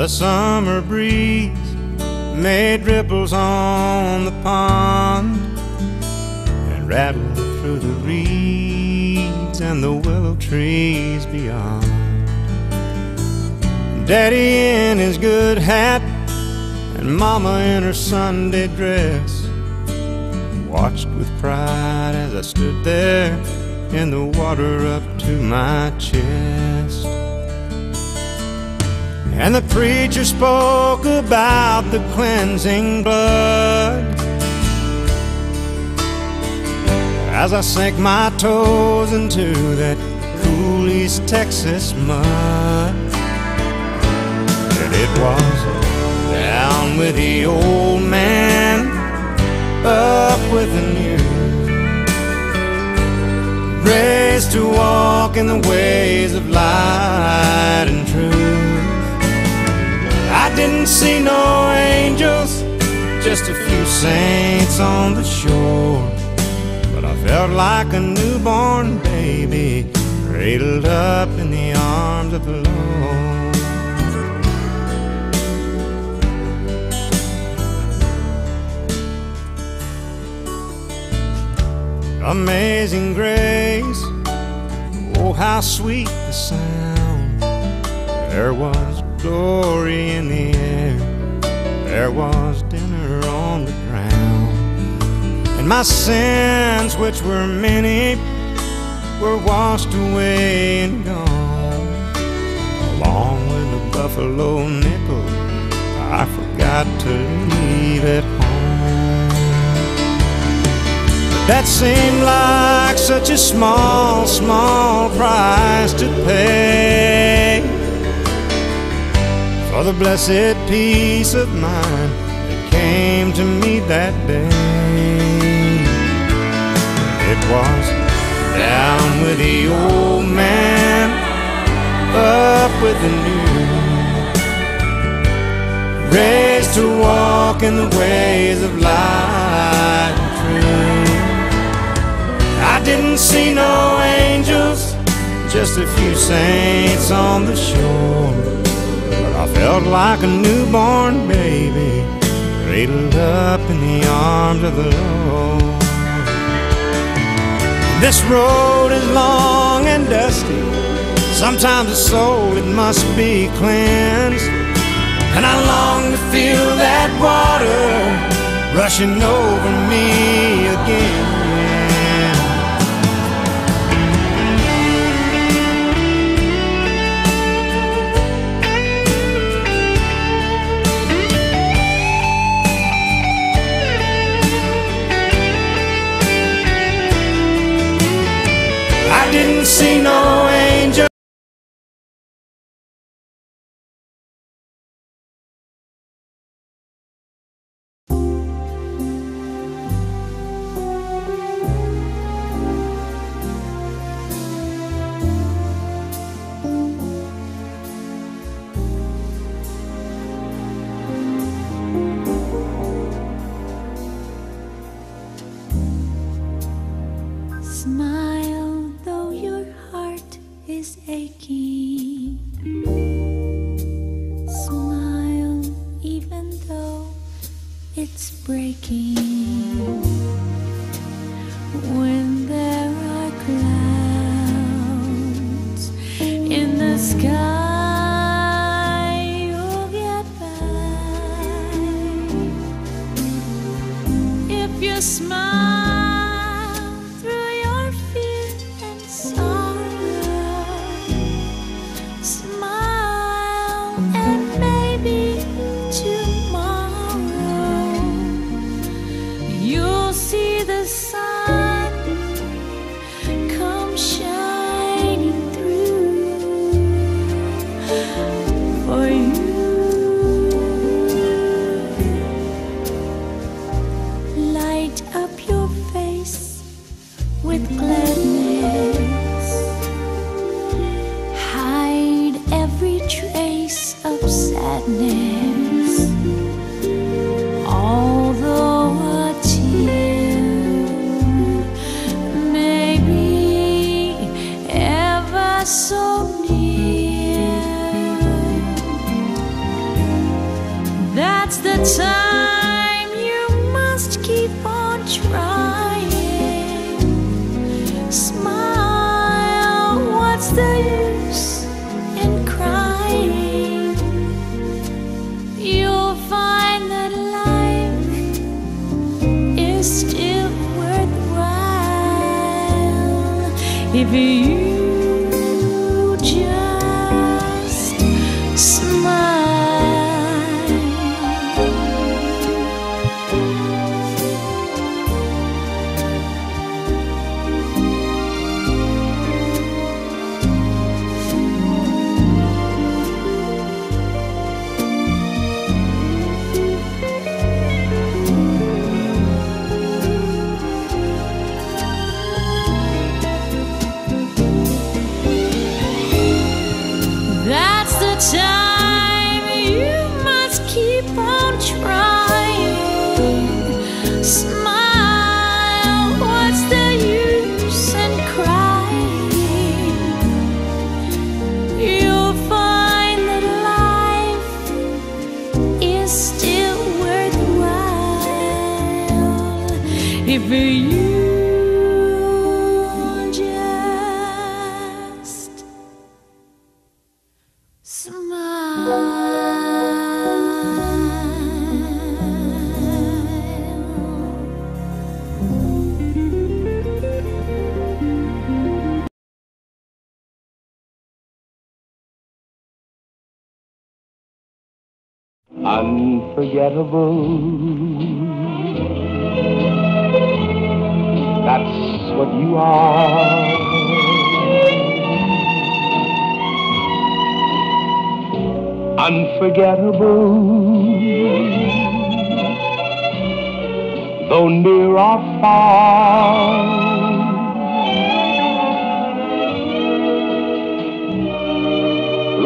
The summer breeze made ripples on the pond and rattled through the reeds and the willow trees beyond. Daddy in his good hat and Mama in her Sunday dress watched with pride as I stood there in the water up to my chest. And the preacher spoke about the cleansing blood. As I sank my toes into that cool East Texas mud, and it was down with the old man, up with the new, grace to walk in the ways of light and truth. I didn't see no angels, just a few saints on the shore, but I felt like a newborn baby cradled up in the arms of the Lord. Amazing grace, oh how sweet the sound. There was glory in the air, there was dinner on the ground, and my sins, which were many, were washed away and gone. Along with a buffalo nickel, I forgot to leave at home. But that seemed like such a small, small price to pay for the blessed peace of mind that came to me that day. It was down with the old man, up with the new, raised to walk in the ways of light and truth. I didn't see no angels, just a few saints on the shore, I felt like a newborn baby cradled up in the arms of the Lord. This road is long and dusty, sometimes the soul, it must be cleansed, and I long to feel that water rushing over me again. Didn't see no angel. the time you must keep on trying. Smile, what's the use in crying? You'll find that life is still worthwhile if you time you must keep on trying. Smile, what's the use in crying? You'll find that life is still worthwhile if you just smile. Unforgettable, that's what you are. Unforgettable, though near or far.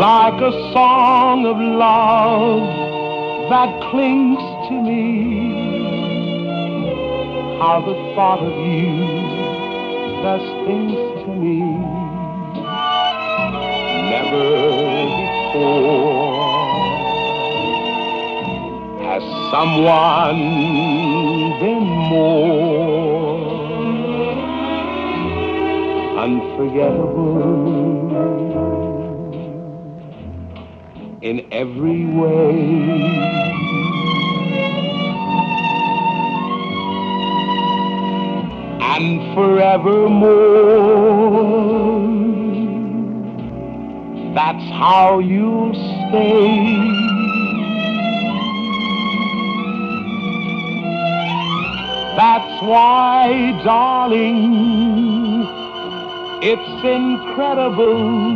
Like a song of love that clings to me, how the thought of you does things to me. Never before has someone been more unforgettable in every way. And forevermore, that's how you'll stay. That's why, darling, it's incredible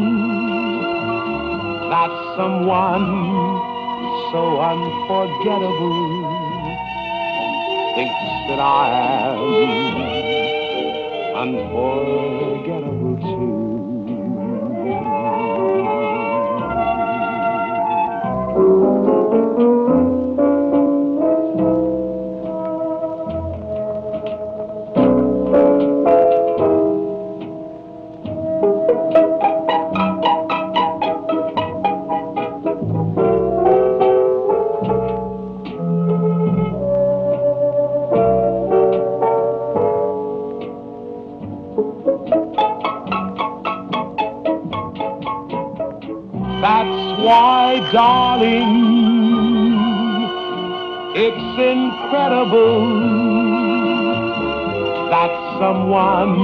that someone so unforgettable thinks that I am unforgettable too. That's why, darling, it's incredible that someone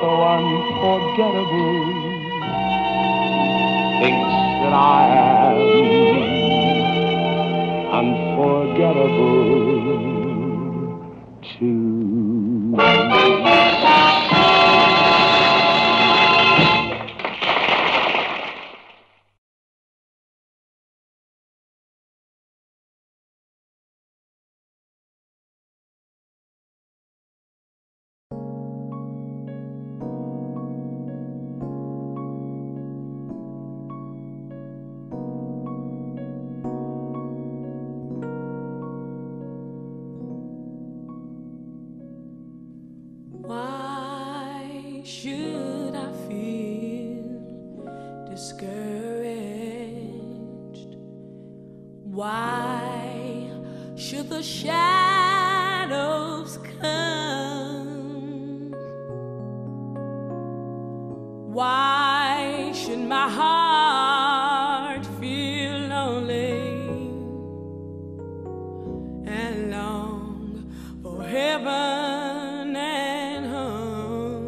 so unforgettable thinks that I am unforgettable too. Should I feel discouraged? Why should the shadows come, why should my heart feel lonely and long for heaven and home?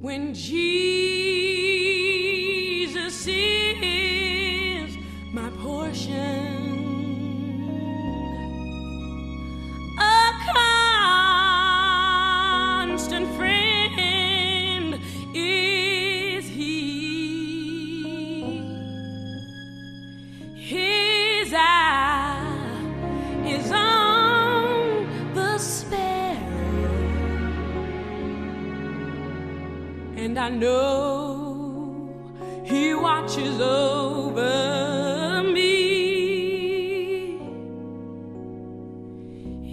When Jesus is my portion, a constant friend is He. His eye is on the sparrow, and I know He watches over me.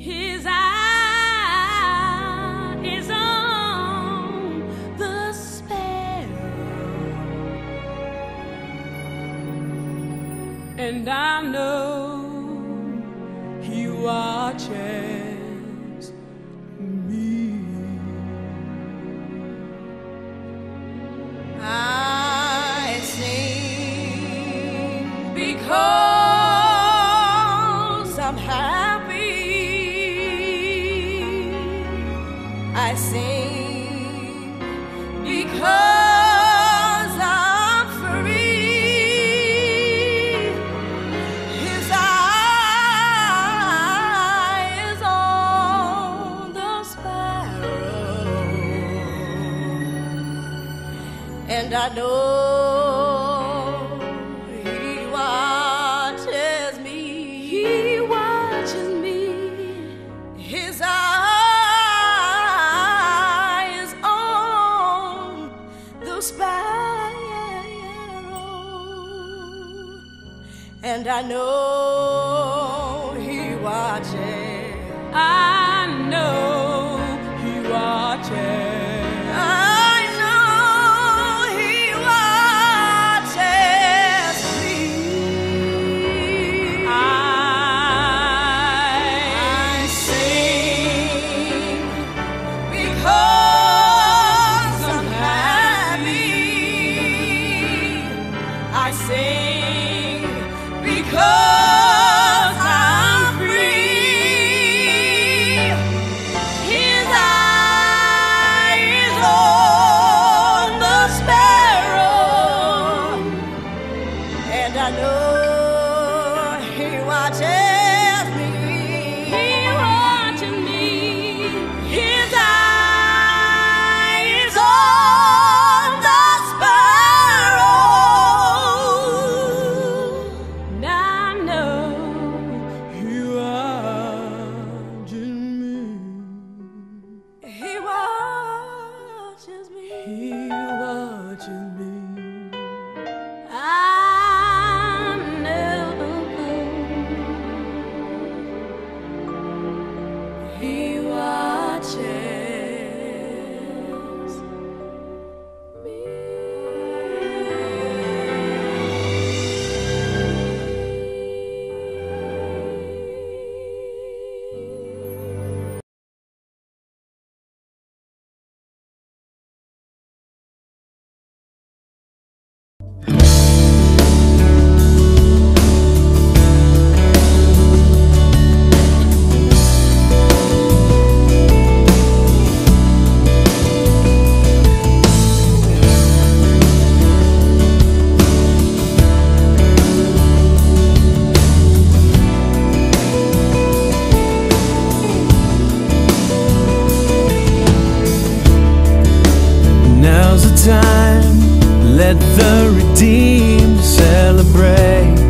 His eye is on the sparrow, and I know He watches me. I sing because I'm happy. I sing because I'm free. His eye is on the sparrow, and I know He watches me. He watches me. His eye. And I know He watches. I know He watches. I know He watches me. I sing because I'm happy. I sing because I'm free. His eye is on the sparrow, and I know He watches me. He watches me. His eye is on the sparrow. He watches me. I know He watches me. Now's the time, let the redeemed celebrate.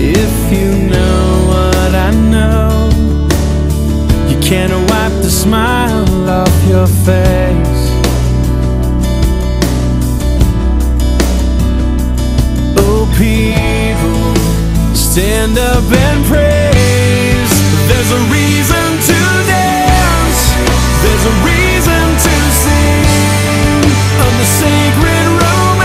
If you know what I know, you can't wipe the smile off your face. Oh people, stand up and praise. There's a reason to dance. There's a reason to sing on the sacred road.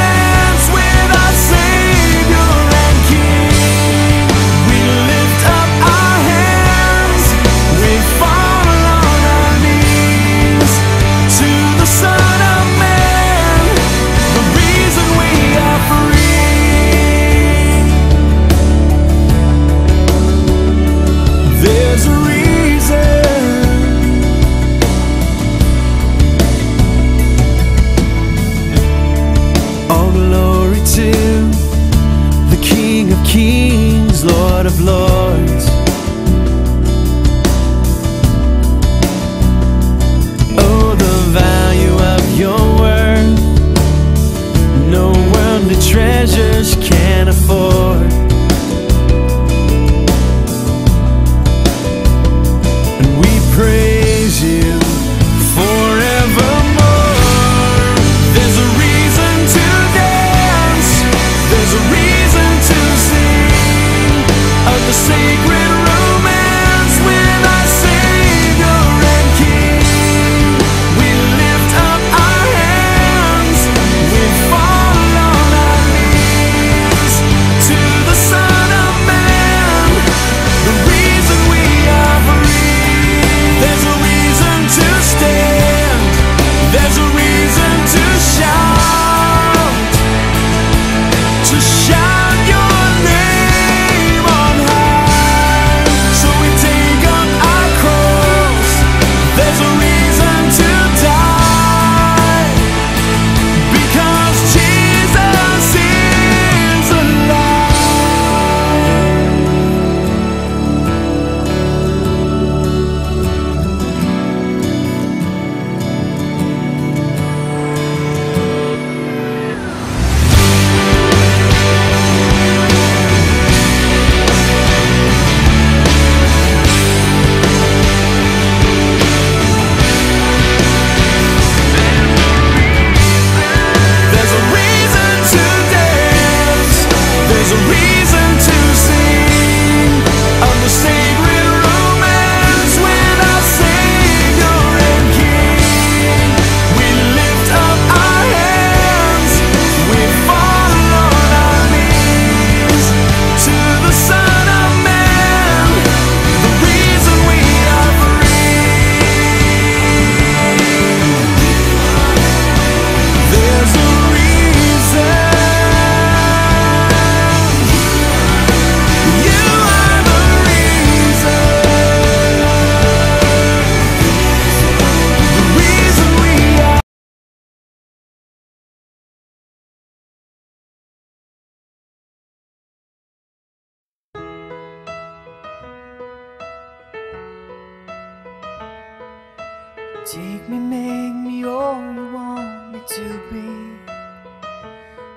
Take me, make me all you want me to be.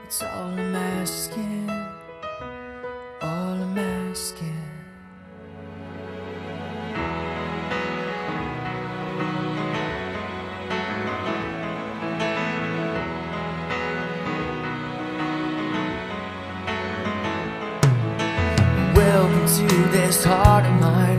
It's all I'm asking, all I'm asking. Welcome to this heart of mine,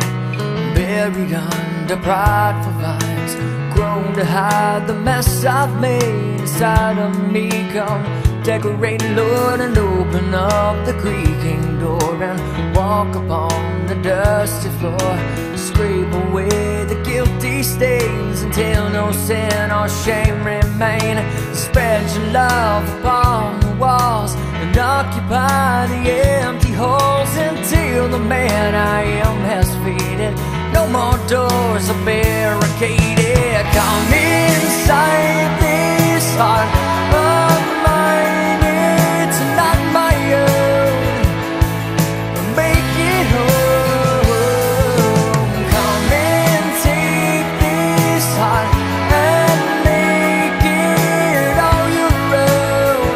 buried under prideful vines, grown to hide the mess I've made inside of me. Come decorate, Lord, and open up the creaking door, and walk upon the dusty floor. Scrape away the guilty stains until no sin or shame remain. Spread your love upon the walls and occupy the empty holes until the man I am has faded. No more doors are barricaded. Come inside this heart of mine, it's not my own. Make it home. Come and take this heart and make it all your own.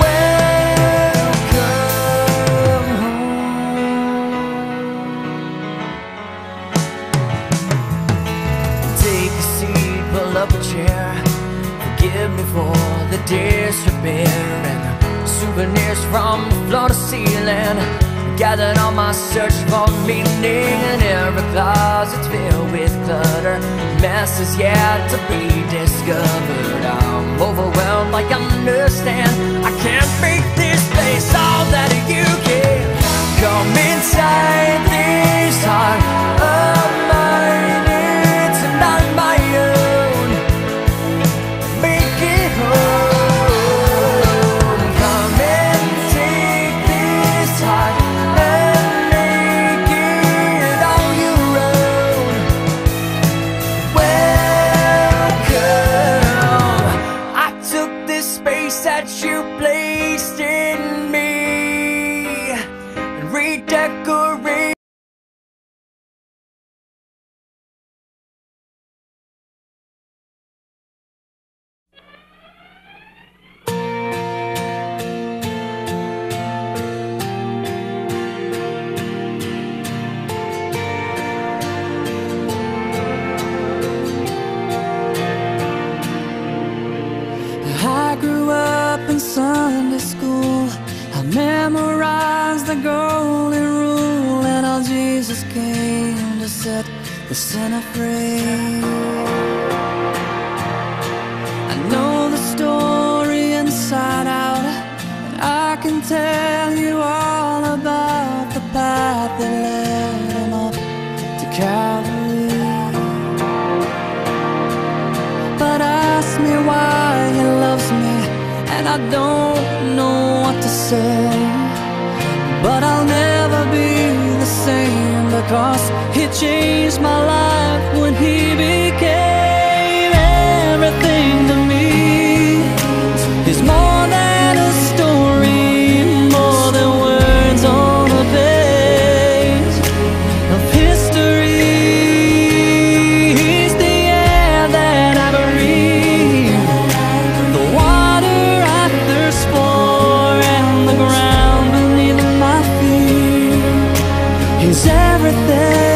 Welcome home. Take a seat, pull up a chair. Forgive me for the disrepair and the souvenirs from the floor to ceiling, gathered on my search for meaning. And every closet's filled with clutter, mess is yet to be discovered. I'm overwhelmed, I understand I can't make this place all that you can. Come inside this heart of mine, it's not my own. Make it whole. That you placed in me, and redecorate. I grew up in Sunday school. I memorized the golden rule and how Jesus came to set the sinner free. I know the story inside out, and I can tell you all about the path that led him up to Calvary. But ask me why he loves me, and I don't know what to say, but I'll never be the same, because he changed my life when he became everything to me. He's more than a story, more than words on a page of history. He's the air that I breathe, the one and the ground beneath my feet. He's everything.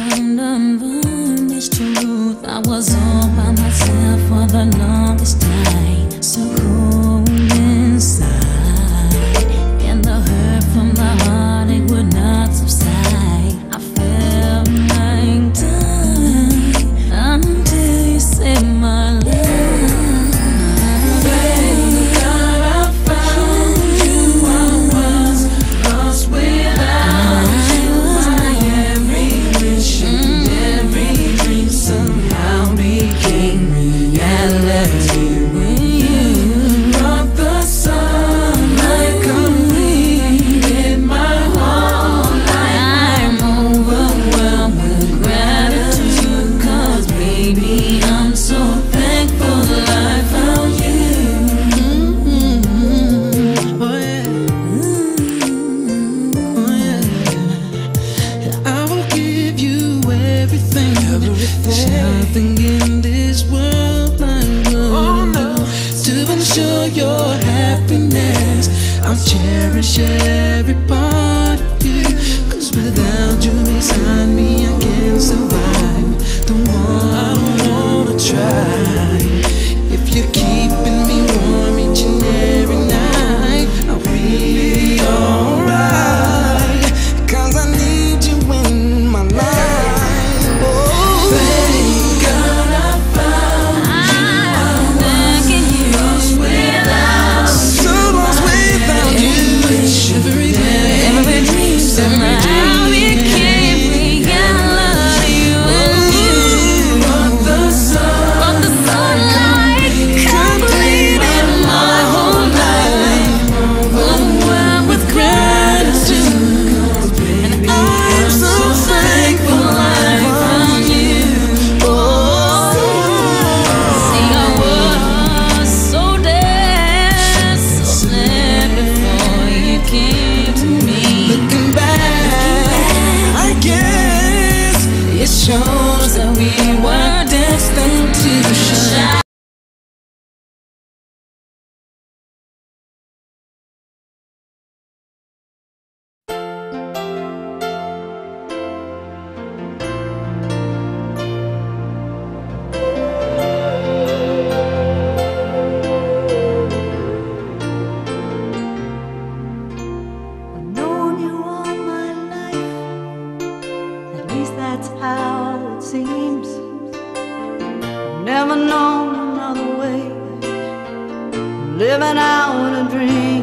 trying to learn this truth. I was all by myself for the longest time, so cold inside, and the hurt from the heart, it would not subside. I felt like dying until you saved my life. There's nothing in this world like love, no, to ensure your happiness. I'll cherish every part of you, 'cause without you beside me, I can't survive. Don't wanna try. If you're keeping me warm each and every night, I'll be alright, 'cause I need you in my life. Shows that we were destined to shine. Never known another way, living out a dream.